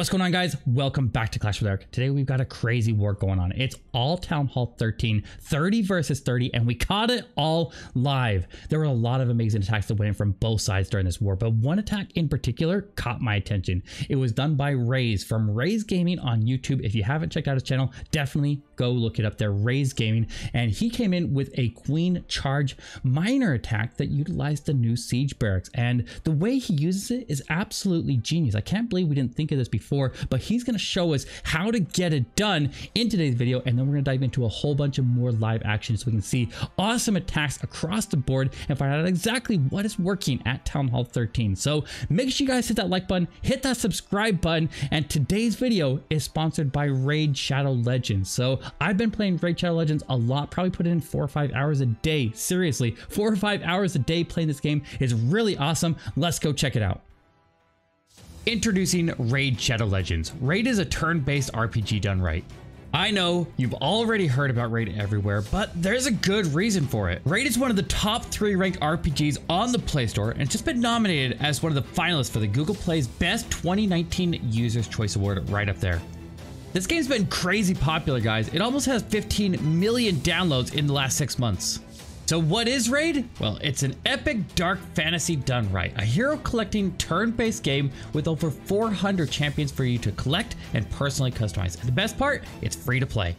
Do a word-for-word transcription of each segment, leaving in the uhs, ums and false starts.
What's going on, guys? Welcome back to Clash with Eric. Today we've got a crazy war going on. It's all Town Hall thirteen, thirty versus thirty, and we caught it all live. There were a lot of amazing attacks that went in from both sides during this war, but one attack in particular caught my attention. It was done by Raze from Raze Gaming on YouTube. If you haven't checked out his channel, definitely go look it up there, Raze Gaming. And he came in with a Queen Charge Miner attack that utilized the new Siege Barracks, and the way he uses it is absolutely genius. I can't believe we didn't think of this before. Before, but he's going to show us how to get it done in today's video, and then we're going to dive into a whole bunch of more live action so we can see awesome attacks across the board and find out exactly what is working at Town Hall thirteen. So make sure you guys hit that like button, hit that subscribe button, and today's video is sponsored by Raid Shadow Legends. So I've been playing Raid Shadow Legends a lot, probably put in four or five hours a day. Seriously, four or five hours a day playing this game is really awesome. Let's go check it out. Introducing Raid Shadow Legends. Raid is a turn-based R P G done right. I know, you've already heard about Raid everywhere, but there's a good reason for it. Raid is one of the top three ranked R P Gs on the Play Store, and it's just been nominated as one of the finalists for the Google Play's Best twenty nineteen User's Choice Award, right up there. This game's been crazy popular, guys. It almost has fifteen million downloads in the last six months. So what is Raid? Well, it's an epic dark fantasy done right. A hero collecting turn-based game with over four hundred champions for you to collect and personally customize. And the best part, it's free to play.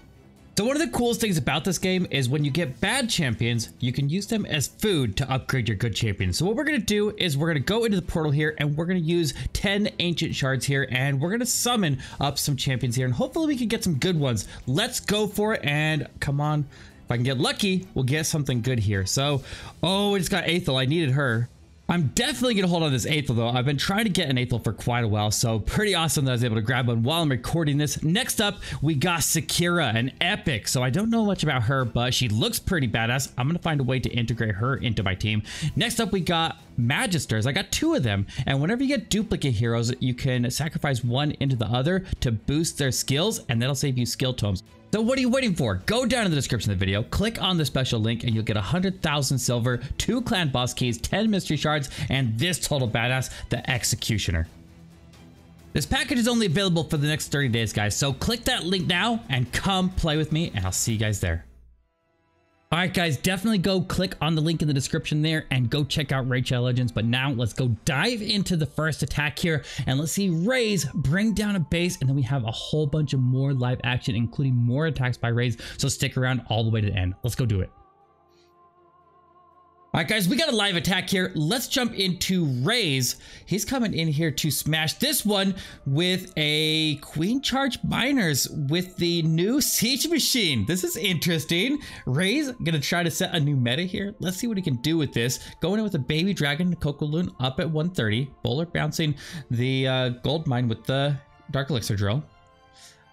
So one of the coolest things about this game is when you get bad champions, you can use them as food to upgrade your good champions. So what we're going to do is we're going to go into the portal here, and we're going to use ten ancient shards here, and we're going to summon up some champions here, and hopefully we can get some good ones. Let's go for it, and come on. If I can get lucky, we'll get something good here. So, oh, we just got Aethel. I needed her. I'm definitely going to hold on to this Aethel, though. I've been trying to get an Aethel for quite a while, so pretty awesome that I was able to grab one while I'm recording this. Next up, we got Sakura, an epic. So I don't know much about her, but she looks pretty badass. I'm going to find a way to integrate her into my team. Next up, we got Magisters. I got two of them, and whenever you get duplicate heroes, you can sacrifice one into the other to boost their skills, and that'll save you skill tomes. So what are you waiting for? Go down in the description of the video, click on the special link, and you'll get one hundred thousand silver, two clan boss keys, ten mystery shards, and this total badass, the Executioner. This package is only available for the next thirty days, guys, so click that link now and come play with me, and I'll see you guys there. All right, guys, definitely go click on the link in the description there and go check out Raid Shadow Legends. But now let's go dive into the first attack here, and let's see Raze bring down a base, and then we have a whole bunch of more live action, including more attacks by Raze. So stick around all the way to the end. Let's go do it. All right, guys, we got a live attack here. Let's jump into Raze. He's coming in here to smash this one with a Queen Charge Miners with the new Siege Machine. This is interesting. Raze gonna try to set a new meta here. Let's see what he can do with this. Going in with a Baby Dragon, Kokoloon up at one thirty. Bowler bouncing the uh, Gold Mine with the Dark Elixir Drill.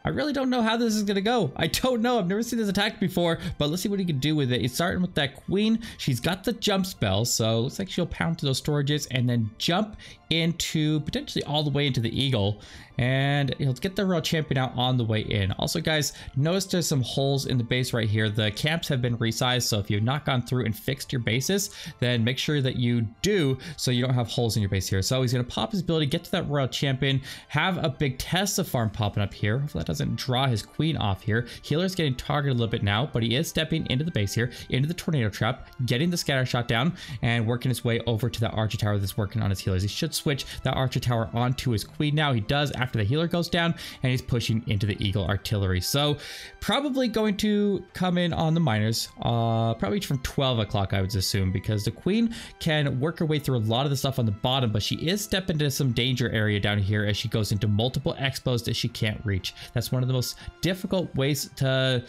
I really don't know how this is gonna go. I don't know. I've never seen this attack before, but let's see what he can do with it. He's starting with that queen. She's got the jump spell, so looks like she'll pound to those storages and then jump into potentially all the way into the eagle, and he'll get the real champion out on the way in. Also, guys, notice there's some holes in the base right here. The camps have been resized, so if you've not gone through and fixed your bases, then make sure that you do so you don't have holes in your base here. So he's gonna pop his ability, get to that royal champion, have a big Tessa farm popping up here. Hopefully that doesn't draw his queen off here. Healer's getting targeted a little bit now, but he is stepping into the base here, into the tornado trap, getting the scatter shot down, and working his way over to that archer tower that's working on his healers. He should switch that archer tower onto his queen now. He does after the healer goes down, and he's pushing into the eagle artillery. So probably going to come in on the miners, uh, probably from twelve o'clock, I would assume, because the queen can work her way through a lot of the stuff on the bottom, but she is stepping into some danger area down here as she goes into multiple expos that she can't reach. That's one of the most difficult ways to,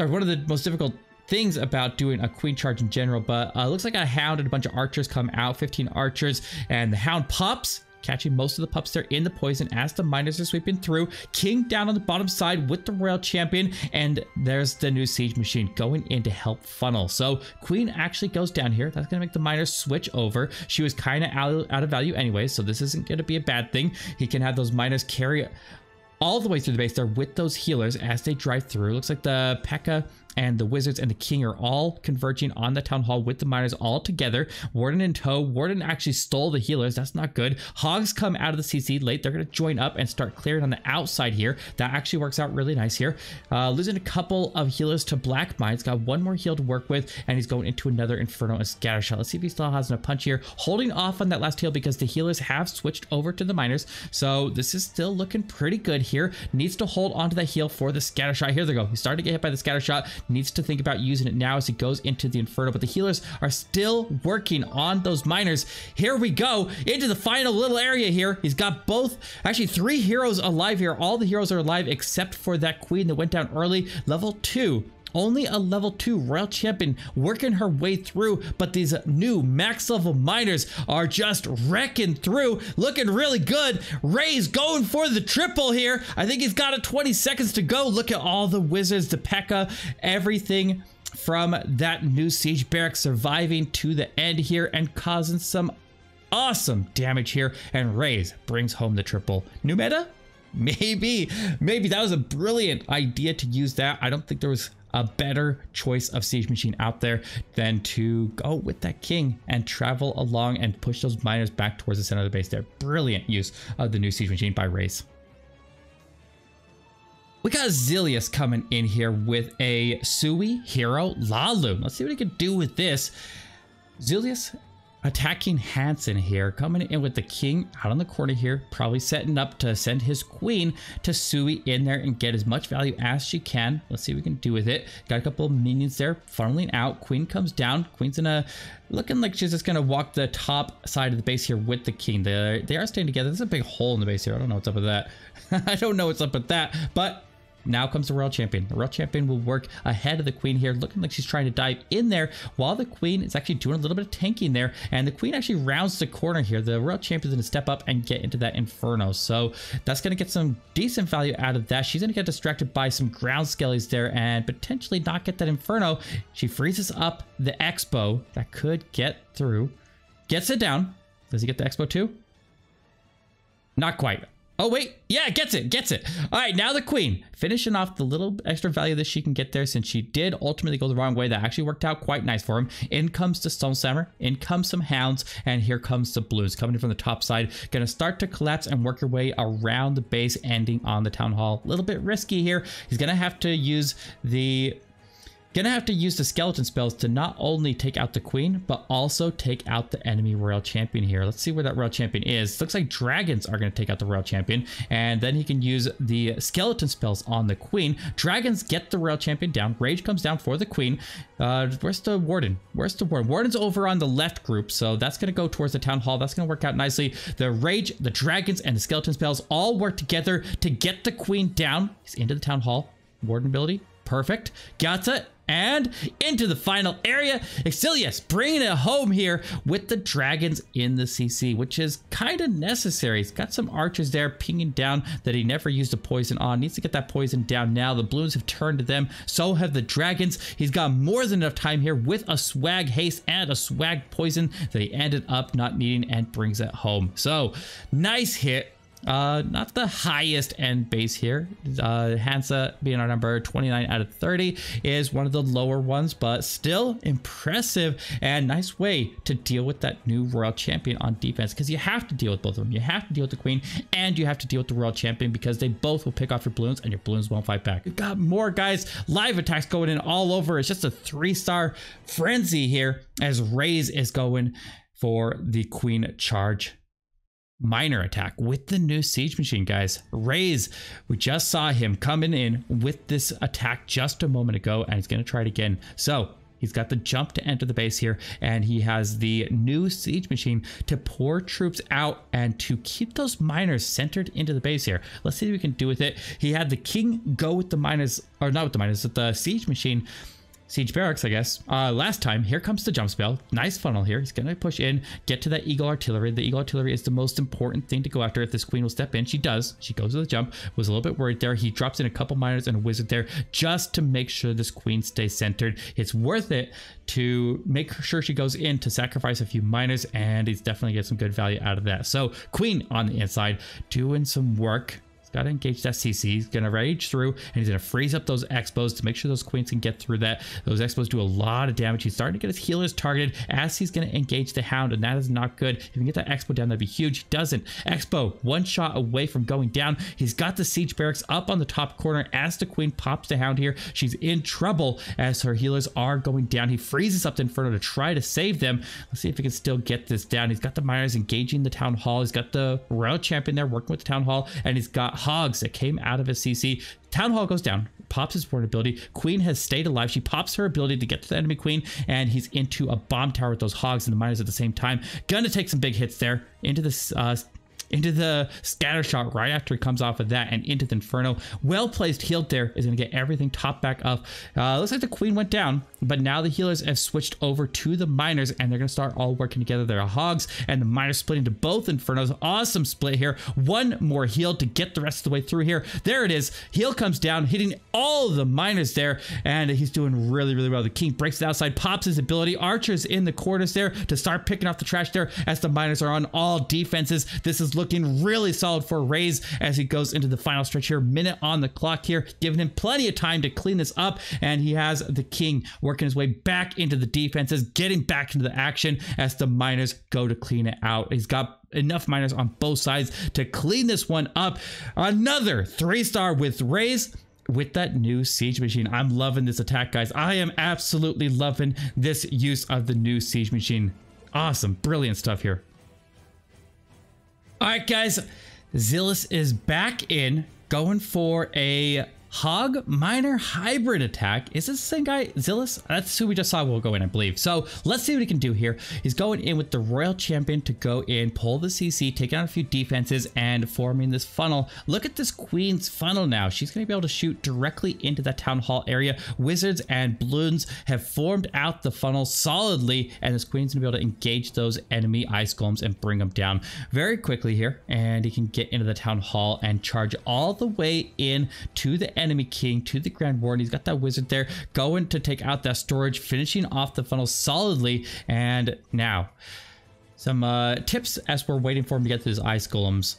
or one of the most difficult things about doing a queen charge in general, but uh, looks like a hound and a bunch of archers come out, fifteen archers, and the hound pops, catching most of the pups there in the poison as the miners are sweeping through. King down on the bottom side with the royal champion, and there's the new siege machine going in to help funnel. So queen actually goes down here. That's going to make the miners switch over. She was kind of out, out of value anyway, so this isn't going to be a bad thing. He can have those miners carry all the way through the base there with those healers as they drive through. Looks like the P E K K A and the wizards and the king are all converging on the town hall with the miners all together. Warden in tow. Warden actually stole the healers. That's not good. Hogs come out of the C C late. They're going to join up and start clearing on the outside here. That actually works out really nice here. Uh, losing a couple of healers to Black Mines. Got one more heal to work with, and he's going into another Inferno and Scatter Shot. Let's see if he still has enough punch here. Holding off on that last heal because the healers have switched over to the miners. So this is still looking pretty good here. Needs to hold onto that heal for the Scatter Shot. Here they go. He's starting to get hit by the Scatter Shot. Needs to think about using it now as he goes into the Inferno, but the healers are still working on those miners. Here we go into the final little area here. He's got both, actually three heroes alive here. All the heroes are alive except for that queen that went down early. Level two. Only a level two Royal Champion working her way through, but these new max level miners are just wrecking through, looking really good. Raze going for the triple here. I think he's got it. Twenty seconds to go. Look at all the wizards, the P E K K A, everything from that new Siege Barracks surviving to the end here and causing some awesome damage here. And Raze brings home the triple. New meta? Maybe. Maybe that was a brilliant idea to use that. I don't think there was a better choice of siege machine out there than to go with that king and travel along and push those miners back towards the center of the base there. Brilliant use of the new siege machine by Raze. We got Zilius coming in here with a Sui Hero Lalu. Let's see what he can do with this. Zilius attacking Hansen here, coming in with the king out on the corner here, probably setting up to send his queen to Sui in there and get as much value as she can. Let's see what we can do with it. Got a couple of minions there funneling out. Queen comes down. Queen's in a looking like she's just going to walk the top side of the base here with the king. They, they are staying together. There's a big hole in the base here. I don't know what's up with that. I don't know what's up with that, but now comes the Royal Champion. The Royal Champion will work ahead of the Queen here, looking like she's trying to dive in there while the Queen is actually doing a little bit of tanking there. And the Queen actually rounds the corner here. The Royal Champion's going to step up and get into that Inferno. So that's going to get some decent value out of that. She's going to get distracted by some ground skellies there and potentially not get that Inferno. She freezes up the Expo. That could get through. Gets it down. Does he get the Expo too? Not quite. Oh, wait. Yeah, gets it. Gets it. All right. Now the queen finishing off the little extra value that she can get there, since she did ultimately go the wrong way. That actually worked out quite nice for him. In comes the Stone Slammer. In comes some hounds. And here comes the blues coming in from the top side. Going to start to collapse and work her way around the base, ending on the town hall. A little bit risky here. He's going to have to use the... Gonna have to use the skeleton spells to not only take out the queen, but also take out the enemy Royal Champion here. Let's see where that Royal Champion is. Looks like dragons are gonna take out the Royal Champion, and then he can use the skeleton spells on the queen. Dragons get the Royal Champion down. Rage comes down for the queen. Uh, where's the warden? Where's the warden? Warden's over on the left group, so that's gonna go towards the town hall. That's gonna work out nicely. The rage, the dragons, and the skeleton spells all work together to get the queen down. He's into the town hall. Warden ability. Perfect. Got it. And into the final area, Exilius bringing it home here with the dragons in the C C, which is kind of necessary. He's got some archers there pinging down that he never used a poison on. Needs to get that poison down now. The balloons have turned to them. So have the dragons. He's got more than enough time here with a swag haste and a swag poison that he ended up not needing and brings it home. So nice hit. Uh, not the highest end base here. Uh, Hansa being our number twenty-nine out of thirty is one of the lower ones, but still impressive and nice way to deal with that new Royal Champion on defense, because you have to deal with both of them. You have to deal with the Queen and you have to deal with the Royal Champion, because they both will pick off your balloons and your balloons won't fight back. We've got more guys, live attacks going in all over. It's just a three star frenzy here as Raze is going for the Queen charge miner attack with the new siege machine, guys. Raze, we just saw him coming in with this attack just a moment ago, and he's going to try it again. So he's got the jump to enter the base here, and he has the new siege machine to pour troops out and to keep those miners centered into the base here. Let's see what we can do with it. He had the king go with the miners, or not with the miners, with the siege machine. Siege Barracks, I guess. Uh, last time, here comes the jump spell. Nice funnel here. He's going to push in, get to that Eagle Artillery. The Eagle Artillery is the most important thing to go after if this queen will step in. She does. She goes to the jump. Was a little bit worried there. He drops in a couple miners and a wizard there just to make sure this queen stays centered. It's worth it to make sure she goes in to sacrifice a few miners, and he's definitely getting some good value out of that. So, queen on the inside doing some work. Gotta engage that C C. He's gonna rage through and he's gonna freeze up those Expos to make sure those Queens can get through that. Those Expos do a lot of damage. He's starting to get his healers targeted as he's gonna engage the Hound, and that is not good. If he can get that Expo down, that'd be huge. He doesn't. Expo one shot away from going down. He's got the Siege Barracks up on the top corner as the Queen pops the Hound here. She's in trouble as her healers are going down. He freezes up the Inferno to try to save them. Let's see if he can still get this down. He's got the Miners engaging the Town Hall. He's got the Royal Champion there working with the Town Hall, and he's got Hogs that came out of his C C. Town Hall goes down, pops his ward ability. Queen has stayed alive. She pops her ability to get to the enemy Queen, and he's into a bomb tower with those Hogs and the Miners at the same time. Gonna take some big hits there into this uh into the scatter shot right after he comes off of that, and into the Inferno. Well placed heal there is going to get everything top back up. Uh, looks like the Queen went down, but now the healers have switched over to the Miners, and they're going to start all working together. There are Hogs and the Miners split into both Infernos. Awesome split here. One more heal to get the rest of the way through here. There it is. Heal comes down, hitting all the Miners there, and he's doing really, really well. The King breaks it outside, pops his ability. Archer's in the corners there to start picking off the trash there as the Miners are on all defenses. This is looking really solid for Raze as he goes into the final stretch here. Minute on the clock here, giving him plenty of time to clean this up, and he has the King working his way back into the defenses, getting back into the action as the Miners go to clean it out. He's got enough Miners on both sides to clean this one up. Another three star with Raze with that new Siege Machine. I'm loving this attack, guys. I am absolutely loving this use of the new Siege Machine. Awesome, brilliant stuff here. All right, guys, Zilius is back in, going for a Hog Miner hybrid attack. Is this the same guy, Zilius? That's who we just saw. We'll go in, I believe. So let's see what he can do here. He's going in with the Royal Champion to go in, pull the C C, take out a few defenses, and forming this funnel. Look at this Queen's funnel now. She's going to be able to shoot directly into that Town Hall area. Wizards and Balloons have formed out the funnel solidly, and this Queen's going to be able to engage those enemy Ice Golems and bring them down very quickly here. And he can get into the Town Hall and charge all the way in to the enemy. enemy King, to the Grand Warden. He's got that Wizard there going to take out that storage, finishing off the funnel solidly. And now some uh, tips as we're waiting for him to get to his Ice Golems.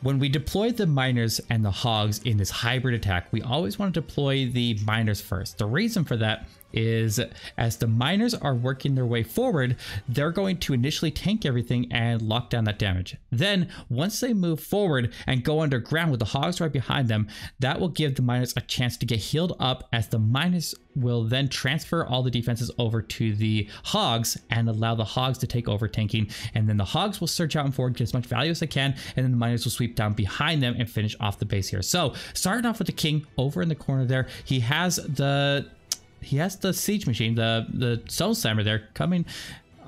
When we deploy the Miners and the Hogs in this hybrid attack, we always want to deploy the Miners first. The reason for that is as the Miners are working their way forward, they're going to initially tank everything and lock down that damage. Then once they move forward and go underground with the Hogs right behind them, that will give the Miners a chance to get healed up, as the Miners will then transfer all the defenses over to the Hogs and allow the Hogs to take over tanking. And then the Hogs will surge out and forward, get as much value as they can, and then the Miners will sweep down behind them and finish off the base here. So starting off with the King over in the corner there, he has the He has the Siege Machine, the, the Soul Slammer there, coming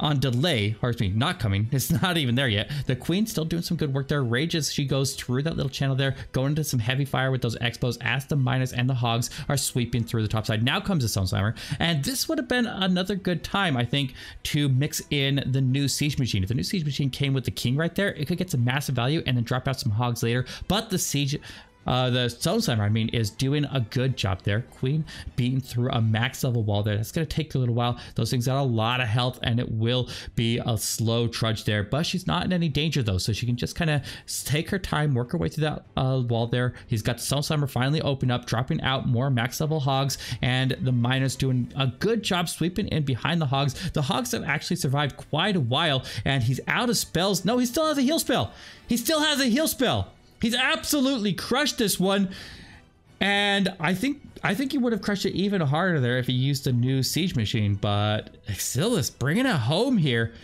on delay, or excuse me, not coming. It's not even there yet. The Queen's still doing some good work there. Rage as she goes through that little channel there, going into some heavy fire with those Expos as the Miners and the Hogs are sweeping through the top side. Now comes the Stone Slammer, and this would have been another good time, I think, to mix in the new Siege Machine. If the new Siege Machine came with the King right there, it could get some massive value and then drop out some Hogs later. But the Siege... Uh, the Stone Slammer, I mean, is doing a good job there. Queen beating through a max level wall there. That's going to take a little while. Those things got a lot of health, and it will be a slow trudge there. But she's not in any danger, though, so she can just kind of take her time, work her way through that uh, wall there. He's got the Stone Slammer finally open up, dropping out more max level Hogs, and the Miners doing a good job sweeping in behind the Hogs. The Hogs have actually survived quite a while, and he's out of spells. No, he still has a heal spell. He still has a heal spell. He's absolutely crushed this one, and I think I think he would have crushed it even harder there if he used the new Siege Machine. But Exilius bringing it home here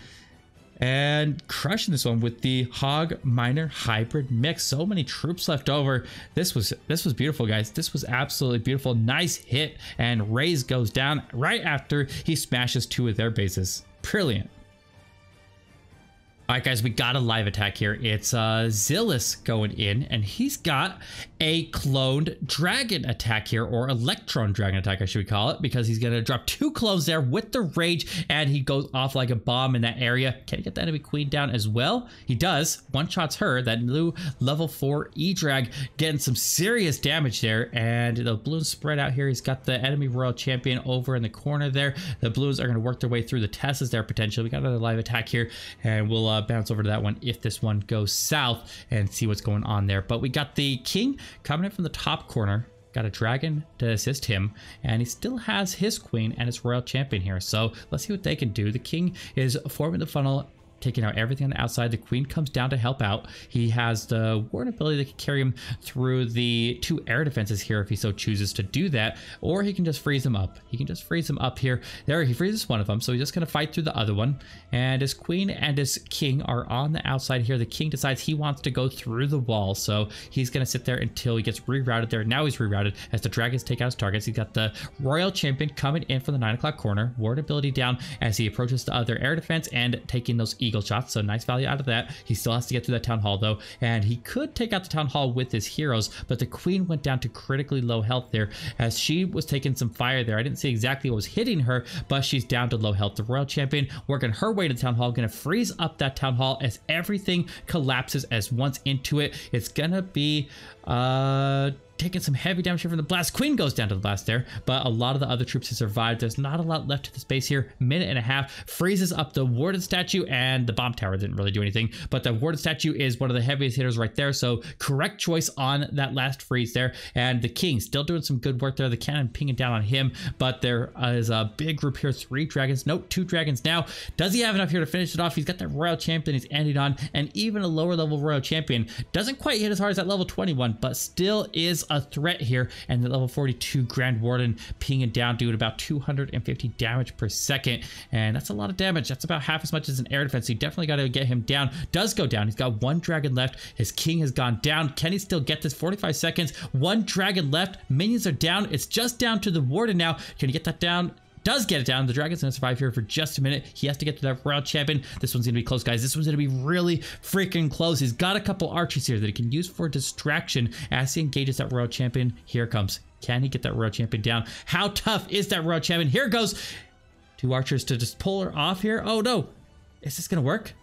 and crushing this one with the Hog Miner hybrid mix. So many troops left over. This was this was beautiful, guys. This was absolutely beautiful. Nice hit, and Raze goes down right after he smashes two of their bases. Brilliant. All right, guys, we got a live attack here. It's uh, Zilius going in, and he's got a cloned dragon attack here, or electron dragon attack, I should call it, because he's going to drop two clones there with the Rage, and he goes off like a bomb in that area. Can he get the enemy Queen down as well? He does. One-shots her. That new level four E-Drag getting some serious damage there, and the Balloons spread out here. He's got the enemy Royal Champion over in the corner there. The Balloons are going to work their way through the Tessas there, potentially. We got another live attack here, and we'll... Uh, uh, bounce over to that one if this one goes south and see what's going on there. But we got the king coming in from the top corner. Got a dragon to assist him, and he still has his queen and his royal champion here. So let's see what they can do. The king is forming the funnel, taking out everything on the outside. The queen comes down to help out. He has the ward ability that can carry him through the two air defenses here if he so chooses to do that, or he can just freeze them up. He can just freeze them up here. There, he freezes one of them, so he's just going to fight through the other one, and his queen and his king are on the outside here. The king decides he wants to go through the wall, so he's going to sit there until he gets rerouted there. Now he's rerouted as the dragons take out his targets. He's got the royal champion coming in from the nine o'clock corner, ward ability down as he approaches the other air defense and taking those eagles eagle shots, so nice value out of that. He still has to get through that town hall though, and he could take out the town hall with his heroes, but the queen went down to critically low health there as she was taking some fire there. I didn't see exactly what was hitting her, but she's down to low health. The royal champion working her way to the town hall, gonna freeze up that town hall as everything collapses as once into it. It's gonna be uh taking some heavy damage here from the blast. Queen goes down to the blast there, but a lot of the other troops have survived. There's not a lot left to the space here. Minute and a half. Freezes up the warden statue, and the bomb tower didn't really do anything, but the warden statue is one of the heaviest hitters right there, so correct choice on that last freeze there. And the king still doing some good work there. The cannon pinging down on him, but there is a big group here. Three dragons. Nope, two dragons now. Does he have enough here to finish it off? He's got that royal champion he's ending on, and even a lower level royal champion doesn't quite hit as hard as that level twenty-one, but still is a threat here. And the level forty-two Grand Warden pinging down, doing about two hundred fifty damage per second, and that's a lot of damage. That's about half as much as an air defense. You definitely got to get him down. Does go down. He's got one dragon left. His king has gone down. Can he still get this? forty-five seconds. One dragon left. Minions are down. It's just down to the warden now. Can he get that down? Does get it down. The dragon's gonna survive here for just a minute. He has to get to that royal champion. This one's gonna be close, guys. This one's gonna be really freaking close. He's got a couple archers here that he can use for distraction as he engages that royal champion. Here it comes. Can he get that royal champion down? How tough is that royal champion? Here goes. Two archers to just pull her off here. Oh no. Is this gonna work?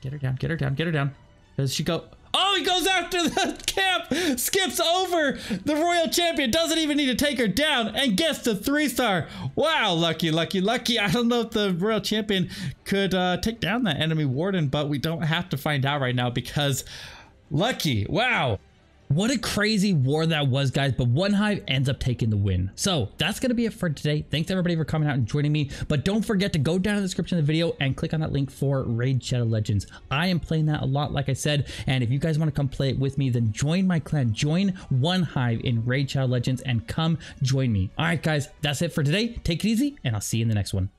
Get her down, get her down, get her down. Does she go? Oh, he goes after the camp, skips over the royal champion, doesn't even need to take her down, and gets the three star. Wow, lucky, lucky, lucky. I don't know if the royal champion could uh, take down that enemy warden, but we don't have to find out right now because lucky, wow. What a crazy war that was, guys, but One Hive ends up taking the win. So that's going to be it for today. Thanks everybody for coming out and joining me, but don't forget to go down in the description of the video and click on that link for Raid Shadow Legends. I am playing that a lot, like I said, and if you guys want to come play it with me, then join my clan, join One Hive in Raid Shadow Legends, and come join me. All right, guys, that's it for today. Take it easy, and I'll see you in the next one.